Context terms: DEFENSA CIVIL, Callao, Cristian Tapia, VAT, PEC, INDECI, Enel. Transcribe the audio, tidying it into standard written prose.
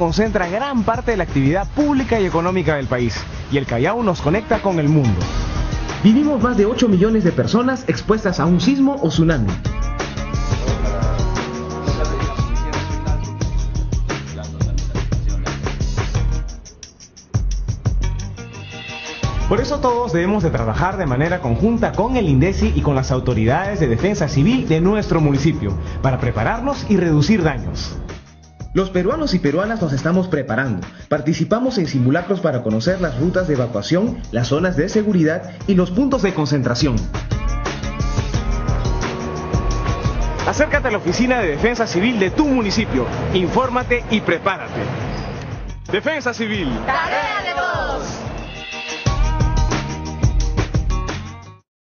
concentra gran parte de la actividad pública y económica del país, y el Callao nos conecta con el mundo. Vivimos más de 8 millones de personas expuestas a un sismo o tsunami. Por eso todos debemos de trabajar de manera conjunta con el INDECI y con las autoridades de defensa civil de nuestro municipio para prepararnos y reducir daños. Los peruanos y peruanas nos estamos preparando. Participamos en simulacros para conocer las rutas de evacuación, las zonas de seguridad y los puntos de concentración. Acércate a la oficina de defensa civil de tu municipio. Infórmate y prepárate. Defensa civil. Tarea de todos.